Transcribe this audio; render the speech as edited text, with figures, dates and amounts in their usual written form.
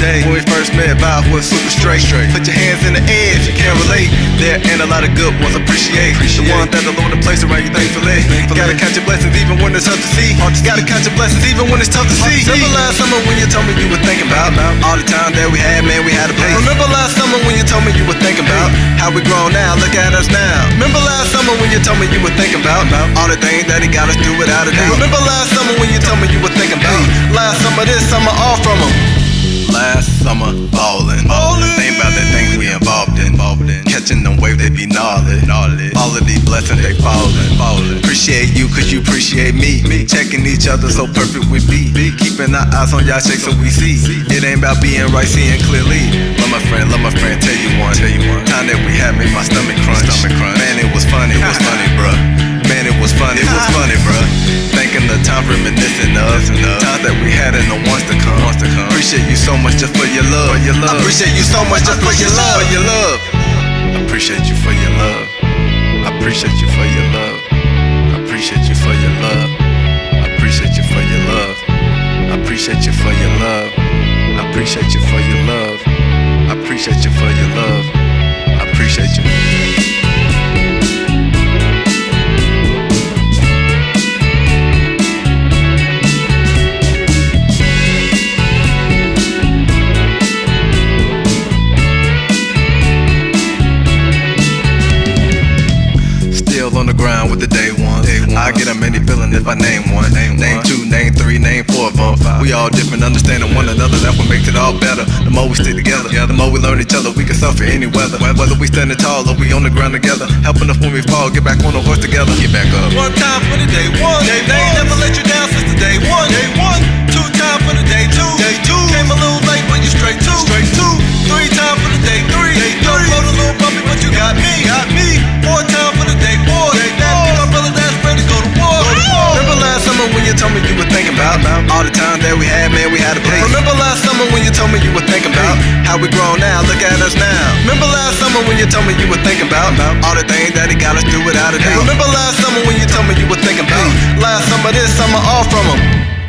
day. When we first met, vibes was super straight. Put your hands in the air if you can't relate. There ain't a lot of good ones, appreciate. The ones that the Lord will place around you, thankfully. Gotta count your blessings even when it's tough to see. Gotta count your blessings even when it's tough to see. Remember last summer when you told me you were thinking about all the time that we had, man, we had a place. Remember last summer when you told me you were thinking about how we grown now, look at us now. Remember last summer when you told me you were thinking about all the things that he got us through without a doubt. Remember last summer when you told me you were thinking about last summer, this summer, all from him. Last summer, ballin'. Think about the things we involved in. Catching them waves, they be gnarly. All of these blessings, they fallin'. Appreciate you, cause you appreciate me. Checking each other, so perfect we be. Keeping our eyes on y'all shake so we see. It ain't about being right, seeing clearly. Love my friend, tell you one. Time that we had made my stomach crunch. Man, it was funny, bruh. Man, it was funny, bruh. Thinking the time reminiscing of times that we had and the ones to come. Appreciate you so much just for your love. Appreciate you so much just for your love. Appreciate you for your love. Appreciate you for your love. Appreciate you for your love. Appreciate you for your love. Appreciate you for your love. Appreciate you for your love. Appreciate you for your love. Appreciate you. On the ground with the day one. I get a many feeling if I name one. Name one. Two, name three, name four of them. We all different, understanding one another. That's what makes it all better. The more we stick together, the more we learn each other. We can suffer any weather. Whether we standing tall or we on the ground together. Helping us when we fall, get back on the horse together. Get back up. One time for the day one. They never let you down since the day one. Two time for the day two. Came a little late, but you straight two. Three time for the day three. Don't go to little puppy, but you got me. Four time for the day four. When you told me you were thinking about all the time that we had, man, we had a place. Remember last summer when you told me you were thinking about how we grown now, look at us now. Remember last summer when you told me you were thinking about all the things that it got us through without a doubt. Remember last summer when you told me you were thinking about last summer, this summer, all from them.